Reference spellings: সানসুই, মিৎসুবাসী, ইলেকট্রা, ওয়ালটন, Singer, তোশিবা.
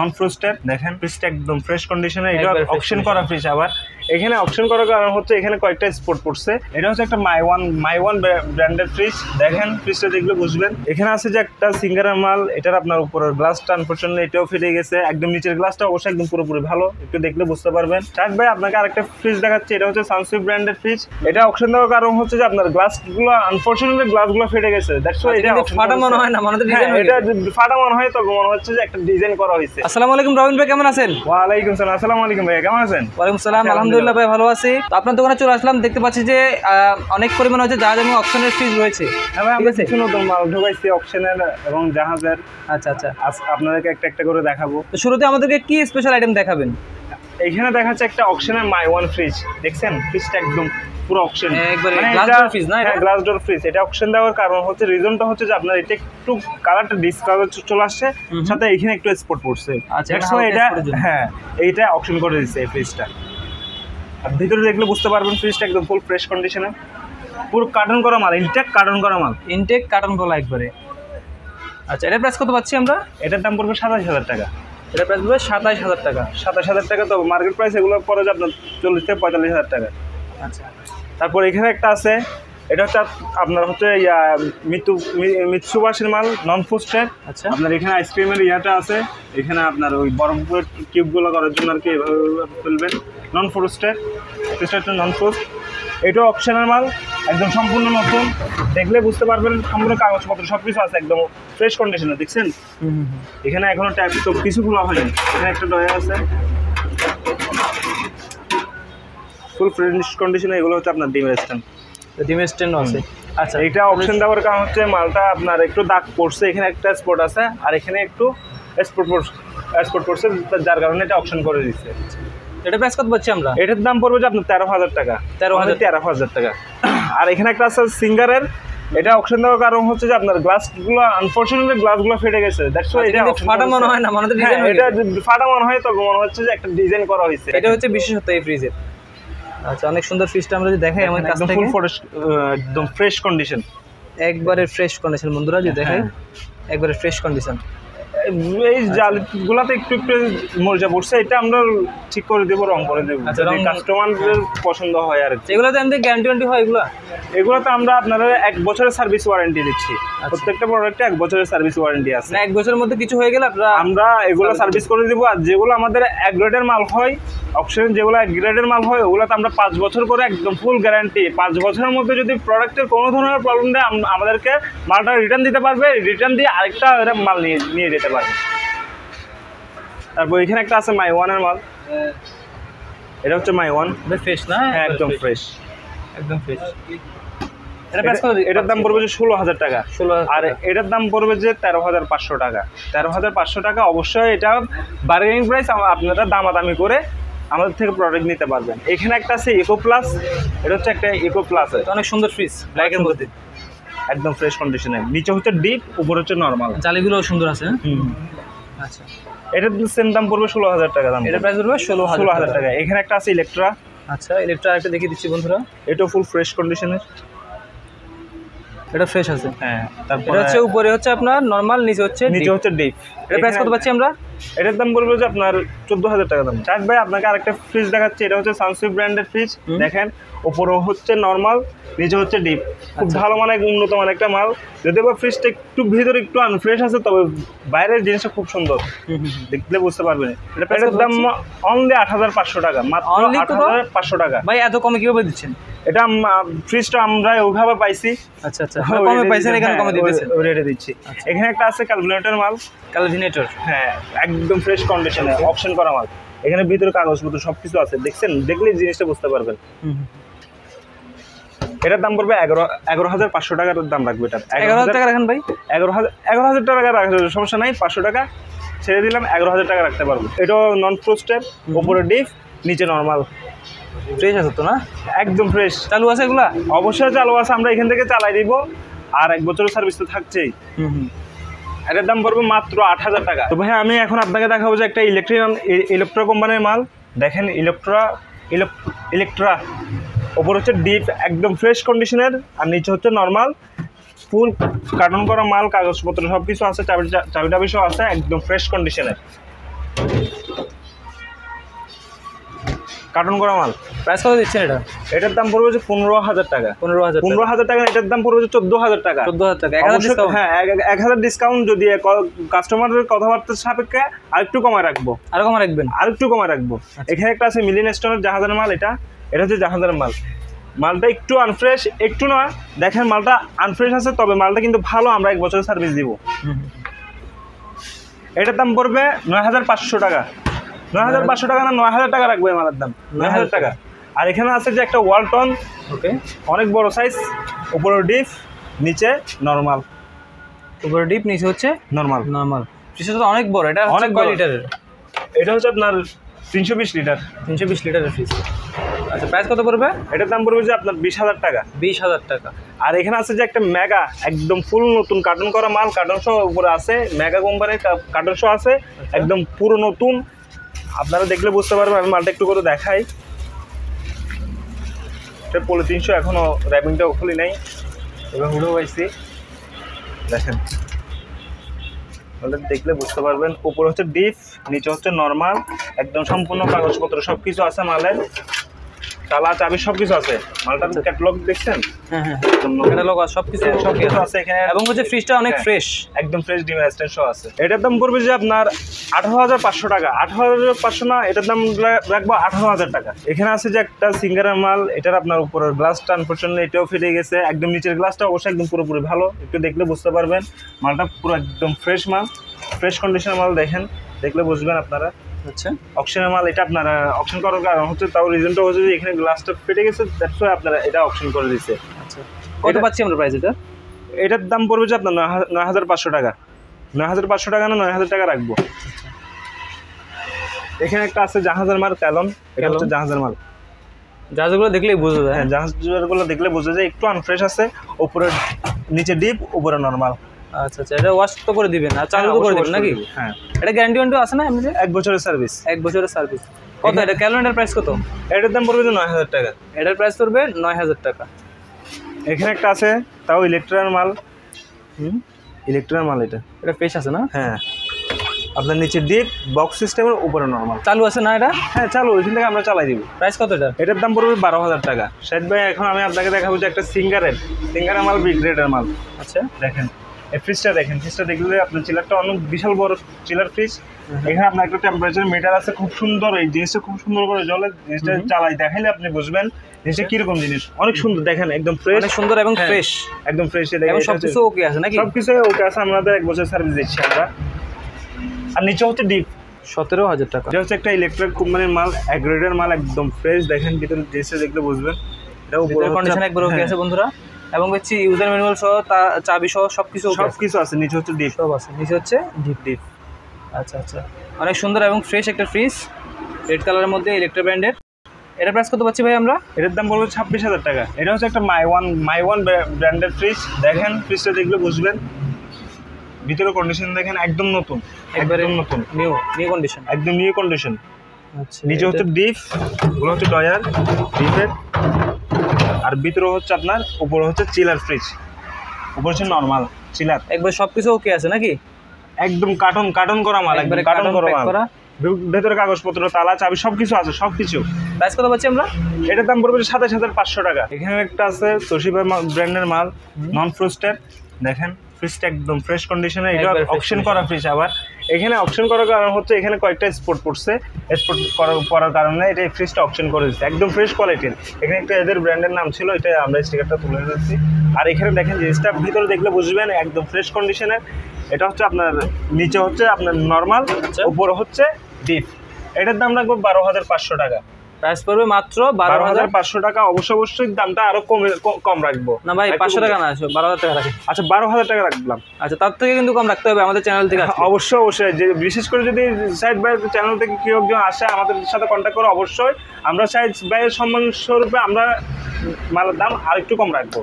Non-frosted, দেখেন পিসটা একদম ফ্রেশ কন্ডিশনে, এটা অকশন করা ফিশ। আবার এখানে অকশন করার কারণ হচ্ছে এখানে কয়েকটা স্পট পড়ছে। এটা হচ্ছে একটা মাই ওয়ান ব্র্যান্ডেড ফিশ, দেখেন ফিশটা দেখলে বুঝবেন। এখানে আছে যে একটা সিঙ্গারের মাল, এটার আপনার উপরের গ্লাসটা আনফরচুনেটলি এটাও ফেটে গেছে, একদম নিচের গ্লাসটা অবশ্যই একদম পুরোপুরি ভালো, একটু দেখলে বুঝতে পারবেন। শাহিদ ভাই আপনাকে আরেকটা ফিশ দেখাচ্ছে, এটা হচ্ছে সানসুই ব্র্যান্ডেড ফিশ। এটা অকশন দেওয়ার কারণ হচ্ছে যে আপনার গ্লাসগুলো আনফরচুনেটলি গ্লাসগুলো ফেটে গেছে, দ্যাটস ওয়াই এটা ফাটা মনে হয় না, মানে এটা ফাটা মনে হয়, তবে মনে হচ্ছে যে একটা ডিজাইন করা হয়েছে। আসসালামু আলাইকুম রাহুল ভাই, কেমন আছেন? ওয়ালাইকুম সালাম। আসসালামু আলাইকুম ভাই, কেমন আছেন? ওয়ালাইকুম সালাম, আলহামদুলিল্লাহ ভাই ভালো আছি। তো আপনার দোকানে চলে আসলাম, দেখতে পাচ্ছি যে অনেক পরিমাণ হচ্ছে জাহাজ এবং অকশনের ফিশ রয়েছে। হ্যাঁ ভাই, আমরা কিছু নতুন মাল ঢুকাইছি অকশনের এবং জাহাজের। আচ্ছা আচ্ছা, আপনাদেরকে একটা একটা করে দেখাবো। তো শুরুতে আমাদেরকে কি স্পেশাল আইটেম দেখাবেন? এইখানে দেখাচ্ছে একটা অকশনের মাই ওয়ান ফ্রিজ, দেখছেন ফ্রিজটা একদম পুরো অকশন, একবারে গ্লাস ডোর ফ্রিজ না, এটা গ্লাস ডোর ফ্রিজ। এটা অকশন দেওয়ার কারণ হচ্ছে, রিজনটা হচ্ছে যে আপনার এটা একটু কালারটা ডিসকালার চলে আসছে, সাথে এখানে একটু স্পট পড়ছে। আচ্ছা, এটা হ্যাঁ এইটা অকশন করে দিয়েছে এই ফ্রিজটা। আপনি ভিতরে দেখলে বুঝতে পারবেন ফ্রিজটা একদম ফুল ফ্রেশ কন্ডিশনে, পুরো কার্টন করা মাল, ইনটেক কার্টন করা মাল, ইনটেক কার্টন করা একবারে। আচ্ছা, এটা প্রাইস কত পাচ্ছি আমরা? এটার দাম পড়বে ২৭,০০০ টাকা। এটা প্রাইস পড়বে ২৭,০০০ টাকা, ২৭,০০০ টাকা। তো মার্কেট প্রাইস এগুলো পড়ে আপনার ৪০ থেকে ৪৫,০০০ টাকা। আচ্ছা, তারপর এখানে একটা আছে, এটা হচ্ছে আপনার হচ্ছে মিৎসুবাসীর মাল, নন ফ্রোস্টেড। আচ্ছা, আপনার এখানে আইসক্রিমের ইয়াটা আছে, এখানে আপনার ওই বরফের কিউবগুলো করার জন্য আর কি এভাবে ফেলবেন। নন ফ্রোস্টেড, নন ফ্রোস্ট, এটাও অপশনের মাল, একদম সম্পূর্ণ নতুন, দেখলে বুঝতে পারবেন সম্পূর্ণ কাগজপত্র সব কিছু আছে, একদম ফ্রেশ কন্ডিশনে, দেখছেন। এখানে এখনো টাইপ সব কিছু খোলা হয়নি, এখানে একটা ডয়া আছে, ফুল ফ্রেশ কন্ডিশনে। এগুলো হচ্ছে আপনার ডিমের স্ট্যান্ড, ডিমের স্ট্যান্ডও আছে। আচ্ছা, এটা অপশন দেওয়ার কারণ হচ্ছে মালটা আপনার একটু দাগ পড়ছে, এখানে একটা স্পট আছে আর এখানে একটু স্পট পড়ছে, যার কারণে এটা অপশন করে দিচ্ছে। এটা প্রাইস কত পাচ্ছি আমরা? এটার দাম পড়বে যে আপনার ১৩,০০০ টাকা, ১৩,০০০ টাকা। আর এখানে একটা আছে সিঙ্গারের, এটা অকশন দেওয়ার কারণ হচ্ছে যে আপনার গ্লাসগুলো আনফরচুনেটলি গ্লাসগুলো ফেটে গেছে, দ্যাটস ওয়াই এটা ফাটা মনে হয় না, মানে এটা ফাটা মনে হয়, তবে মনে হচ্ছে যে একটা ডিজাইন করা হয়েছে। এটা হচ্ছে বিশেষত্ব এই ফ্রিজের। আচ্ছা, অনেক সুন্দর ফিশটা আমরা যদি দেখাই আমার কাছ থেকে, একদম ফ্রেশ কন্ডিশন, একবারে ফ্রেশ কন্ডিশন। বন্ধুরা যদি দেখেন একবারে ফ্রেশ কন্ডিশন, এই জালগুলোতে একটু একটু মরজা পড়ছে, এটা আমরা ঠিক করে দেবো, রং করে দেবো, কাস্টমারদের পছন্দ হয়। আর এগুলোতে আমাদের গ্যারান্টি ওয়ারেন্টি হয়, এগুলোতে আমরা আপনারা 1 বছরের সার্ভিস ওয়ারেন্টি দিচ্ছি, প্রত্যেকটা প্রোডাক্টে 1 বছরের সার্ভিস ওয়ারেন্টি আছে। না 1 বছরের মধ্যে কিছু হয়ে গেলে আমরা এগুলো সার্ভিস করে দেবো। আর যেগুলো আমাদের 1 গ্রেডের মাল হয়, অপশন যেগুলো 1 গ্রেডের মাল হয়, ওগুলোতে আমরা 5 বছর করে একদম ফুল গ্যারান্টি। 5 বছরের মধ্যে যদি প্রোডাক্টের কোনো ধরনের প্রবলেম দেয়, আমাদেরকে মালটা রিটার্ন দিতে পারবে, রিটার্ন দিয়ে আরেকটা মাল নিয়ে যেতে পারবে। তারপর এখানে একটা আছে মাই ওয়ানের মাল, এটা হচ্ছে মাই ওয়ান, ফ্রেশ না? হ্যাঁ একদম ফ্রেশ, একদম ফ্রেশ। এটার দাম পড়বে যে 16,০০০ টাকা, আর এটার দাম পড়বে যে 13,৫০০ টাকা, 13,৫০০ টাকা। অবশ্যই এটা বার্গেনিং প্রাইস, আপনারা দামাদামি করে আমাদের থেকে প্রোডাক্ট নিতে পারবেন। এখানে একটা আছে ইকো প্লাস, এটা হচ্ছে একটা ইকো প্লাস, অনেক সুন্দর ফ্রিজ, ব্ল্যাক এন্ড মধ্যে একদম ফ্রেশ কন্ডিশনে, নিচে হচ্ছে ডিপ, উপরে হচ্ছে নর্মাল, জালিগুলো সুন্দর আছে। আচ্ছা, এটার সেম দাম পড়বে 16,০০০ টাকা, দাম এটা প্রাইস পড়বে 16,০০০ টাকা। এখানে একটা আছে ইলেকট্রা। আচ্ছা, ইলেকট্রা একটা দেখিয়ে দিচ্ছি বন্ধুরা, এটাও ফুল ফ্রেশ কন্ডিশনের, এটা ফ্রেশ আছে। হ্যাঁ, তারপর এটা হচ্ছে উপরে হচ্ছে আপনার নরমাল, নিচে হচ্ছে ডিপ। এটা প্রাইস কত পাচ্ছি আমরা? এটার দাম বলবো যে আপনার 14,০০০ টাকা দাম। চাক ভাই আপনাকে আরেকটা ফ্রিজ দেখাচ্ছি, এটা হচ্ছে সানসুই ব্র্যান্ডের ফ্রিজ, দেখেন উপরে হচ্ছে নরমাল, নিচে হচ্ছে ডিপ, খুব ভালো মানে উন্নত মানে একটা মাল। যদি বা ফ্রিজটা একটু ভিতরে একটু আনফ্রেশ আছে, তবে বাইরের জিনিসটা খুব সুন্দর, দেখলে বুঝতে পারবেন। এটার দাম অনলি 8,৫০০ টাকা, মাত্র 8,৫০০ টাকা। ভাই এত কমে কিভাবে দিচ্ছেন? এটা ফ্রিজটা আমরা ওইভাবে পাইছি। আচ্ছা আচ্ছা, কমে পাইছেন, এখানে কমে দিতেছেন, রেটে দিচ্ছি। এখানে একটা আছে ক্যালকুলেটর মাল, ক্যালকুলেটর, হ্যাঁ একদম ফ্রেশ কন্ডিশনে অপশন করা মাল, এখানে ভিতরে কাগজপত্র সব কিছু আছে, দেখছেন, দেখলে জিনিসটা বুঝতে পারবেন। এটার দাম পড়বে 11,৫০০ টাকার দাম রাখবে, এটা 11,০০০ টাকা রাখেন ভাই, 11,০০০ টাকা রাখলে সমস্যা নাই, 500 টাকা ছেড়ে দিলাম, 11,০০০ টাকা রাখতে পারবো। এটা নন ফ্রোস্টেড, ওপরে ডিপ, নিচে নর্মাল, ফ্রেশ আছে তো না? একদম ফ্রেশ, চালু আছে এগুলা, অবশ্যই চালু আছে, আমরা এখান থেকে চালাই দিব, আর 1 বছরের সার্ভিস তো থাকছেই। এটার দাম পড়বে মাত্র 8,০০০ টাকা। তো ভাই আমি এখন আপনাকে দেখাবো যে একটা ইলেকট্রা কোম্পানির মাল, দেখেন ইলেকট্রা, ওপর হচ্ছে ডিপ, একদম ফ্রেশ কন্ডিশনের, আর নিচে হচ্ছে নর্মাল, ফুল কার্টন করা মাল, কাগজপত্র সব কিছু আছে, চাবি টাবি সব আছে, একদম ফ্রেশ কন্ডিশনের। কার্টন করা মাল প্রাইস কত দিচ্ছেন এটা? এটার দাম পড়বে 15000 টাকা। 15000 টাকা এটার দাম পড়বে 14000 টাকা। 14000 টাকা 1000 ডিসকাউন্ট। হ্যাঁ 1000 ডিসকাউন্ট যদি কাস্টমারের কথাবার্তা সাপেক্ষে আরেকটু কমায় রাখবো। আরো কমায় রাখবেন? আরেকটু কমায় রাখবো। এখানে একটা আছে মিলিয়ন স্টোনের জাহাজের মাল, এটা এটা হচ্ছে জাহাজের মাল। মালটা একটু আনফ্রেশ, একটু না দেখেন মালটা আনফ্রেশ আছে, তবে মালটা কিন্তু ভালো, আমরা এক বছরের সার্ভিস দিব। এটার দাম পড়বে 9500 টাকা। 9500 টাকা না 9000 টাকা রাখবে মালের দাম, 9000 টাকা। আর এখানে আছে যে একটা ওয়ালটন, ওকে অনেক বড় সাইজ, উপরে ডিপ নিচে নরমাল, উপরে ডিপ নিচে হচ্ছে নরমাল। নরমাল পিছনে তো অনেক বড়, এটা অনেক কয় লিটারের? এটা হচ্ছে আপনার 320 লিটার। 320 লিটারের ফ্রিজ। আচ্ছা প্রাইস কত পড়বে? এটার দাম পড়বে যে আপনার 20000 টাকা। 20000 টাকা। আর এখানে আছে যে একটা মেগা, একদম ফুল নতুন কার্টন করা মাল, কার্টন সহ উপরে আছে, মেগা কোম্পানির কার্টন সহ আছে, একদম পুরো নতুন, আপনারা দেখলে বুঝতে পারবেন। আমি মালটা একটু করে দেখাই। এটা পলি 300, এখনও র্যাপিংটাও খুলি নাই, এবং হুড়েও পাইছি, দেখেন মালটা দেখলে বুঝতে পারবেন। উপরে হচ্ছে ডিপ, নিচে হচ্ছে নর্মাল, একদম সম্পূর্ণ কাগজপত্র সব কিছু আছে মালের, তালা চাবি সব কিছু আছে। মালটার ক্যাটালগ দেখছেন? হ্যাঁ হ্যাঁ ক্যাটালগ আছে, সব কিছু সব কিছু আছে এখানে। এবং হচ্ছে ফ্রিজটা অনেক ফ্রেশ, একদম ফ্রেশ, ডিম অ্যাসিস্ট্যান্ট সহ আছে। এটার দাম পড়বে যে আপনার 18500 টাকা। 18500 না, এটার দাম রাখবো 18000 টাকা। এখানে আছে যে একটা সিঙ্গারের মাল, এটার আপনার উপরের গ্লাসটা আনফরচুনেটলি এটাও ফেটে গেছে, একদম নিচের গ্লাসটা অবশ্যই একদম পুরোপুরি ভালো, একটু দেখলে বুঝতে পারবেন। মালটা পুরো একদম ফ্রেশ মাল, ফ্রেশ কন্ডিশনের মাল, দেখেন দেখলে বুঝবেন আপনারা। আচ্ছা অকশনের মাল, এটা আপনারা অকশন করার কারণ হচ্ছে, তাও রিজনটা হচ্ছে যে এখানে গ্লাসটা ফেটে গেছে, দ্যাটস ওয়াই আপনারা এটা অকশন করে দিয়েছে। আচ্ছা কত পাচ্ছি আমরা প্রাইস? এটা এটার দাম পড়বে যে আপনার 9500 টাকা। 9500 টাকা না 9000 টাকা রাখবো। এখানে একটা আছে জাহাজের মাল ক্যালন, এটা হচ্ছে জাহাজের মাল, জাহাজগুলো দেখলেই বোঝা যায়। হ্যাঁ জাহাজগুলো দেখলে বোঝা যায়, একটু আনফ্রেশ আছে, উপরে নিচে ডিপ, উপরে নরমাল। আচ্ছা আচ্ছা, এটা ওয়াশ তো করে দিবেন আর চালু করে দিবেন নাকি? হ্যাঁ এটা গ্যারান্টি ওয়ারেন্টি আছে না? এমনি এক বছরের সার্ভিস। এক বছরের সার্ভিস। কত এটা ক্যালেন্ডার প্রাইস কত? এটার দাম পড়বে 9000 টাকা। এটার প্রাইস পড়বে 9000 টাকা। এখানে একটা আছে তাও ইলেকট্রিকের মাল, ইলেকট্রিকের মাল, এটা এটা ফ্রেশ আছে না? হ্যাঁ আপনার নিচে ডিপ, বক্স সিস্টেমের উপরে নরমাল, চালু আছে না এটা? হ্যাঁ চালু, ওইখান থেকে আমরা চালাই দিব। প্রাইস কত এটা? এটার দাম পড়বে 12000 টাকা। সাহেব ভাই এখন আমি আপনাকে দেখাবো যে একটা সিঙ্গারের মাল, বি গ্রেডের মাল। আচ্ছা দেখেন এই ফ্রিজটা, দেখেন ফ্রিজটা দেখলে আপনার চিলারটা অনেক বিশাল বড় চিলার ফ্রিজ। এখানে আপনার একটা টেম্পারেচার মিটার আছে, খুব সুন্দর, এই জিনিসটা খুব সুন্দর করে জলে জিনিসটা চালাই দেখাইলে আপনি বুঝবেন জিনিসটা কিরকম জিনিস, অনেক সুন্দর দেখেন, একদম ফ্রেশ, অনেক সুন্দর এবং ফ্রেশ, একদম ফ্রেশ। দেখেন সবকিছু ওকে আছে নাকি? সবকিছু ওকে আছে, আমাদের এক বছর সার্ভিস দিচ্ছি আমরা। আর নিচে হচ্ছে ডিপ 17000 টাকা। এটা হচ্ছে একটা ইলেকট্রিক কোম্পানির মাল, অ্যাগ্রেডের মাল, একদম ফ্রেশ, দেখেন ভিতরে জিনিসটা দেখলে বুঝবেন। এটা উপরে কন্ডিশন একবার ওকে আছে বন্ধুরা, এবং হচ্ছে ইউজার ম্যানুয়াল সহ, চাবি সহ সবকিছু, সবকিছু আছে। নিচে হচ্ছে ডিপ, সব আছে, নিচে হচ্ছে ডিপ ডিপ। আচ্ছা আচ্ছা অনেক সুন্দর এবং ফ্রেশ একটা ফ্রিজ, রেড কালারের মধ্যে, ইলেকট্রিক ব্র্যান্ডের। এটা প্রাইস কত পাচ্ছি ভাই আমরা? এটার দাম বলবো 26000 টাকা। এটা হচ্ছে একটা মাই ওয়ান ব্র্যান্ডের ফ্রিজ, দেখেন ফ্রিজটা দেখলে বুঝবেন, ভিতরে কন্ডিশন দেখেন একদম নতুন, একবারে নতুন, নিউ কন্ডিশন, একদম নিউ কন্ডিশন। আচ্ছা নিচে হচ্ছে ডিপ, ওগুলো হচ্ছে ডয়ার ডিপের, আর ভিতরে হচ্ছে আপনার উপরে হচ্ছে চিলার ফ্রিজ, উপরে হচ্ছে নর্মাল চিলার, একবার সবকিছু ওকে আছে নাকি? একদম কার্টন করা মাল, একবার কার্টন করা, ভেতরে কাগজপত্র, তালা চাবি সবকিছু আছে, সবকিছু। প্রাইস কত পাচ্ছি আমরা? এটার দাম পড়বে 27500 টাকা। এখানে একটা আছে তোশিবা ব্র্যান্ডের মাল, নন ফ্রস্টেড, দেখেন ফ্রিজটা একদম ফ্রেশ কন্ডিশনে, এটা অকশন করা ফ্রিজ। আবার এখানে অকশন করার কারণ হচ্ছে এখানে কয়েকটা স্পট পড়ছে, স্পট পড়ার কারণে এটা ফ্রিজটা অকশন করে দিচ্ছে, একদম ফ্রেশ কোয়ালিটির। এখানে একটা এদের ব্র্যান্ডের নাম ছিল, এটা আমরা স্টিকারটা তুলে দিচ্ছি। আর এখানে দেখেন জিনিসটা ভিতরে দেখলে বুঝবেন একদম ফ্রেশ কন্ডিশনের। এটা হচ্ছে আপনার নিচে হচ্ছে আপনার নর্মাল, উপরে হচ্ছে ডিপ। এটার দাম রাখবো 12500 টাকা। প্রাইস পড়বে মাত্র 12500 টাকা। অবশ্যই দামটা আরো কম রাখবো না ভাই, 500 টাকা না, 12000 টাকা রাখি। আচ্ছা 12000 টাকা রাখলাম। আচ্ছা তার থেকে কিন্তু কম রাখতে হবে আমাদের চ্যানেল থেকে। অবশ্যই যে বিশেষ করে যদি সাইদ ভাই চ্যানেল থেকে কেউ একজন আসে আমাদের সাথে কন্ট্যাক্ট করে, অবশ্যই আমরা সাইদ ভাইয়ের সম্মান স্বরূপে আমরা মালের দাম আরেকটু কম রাখবো।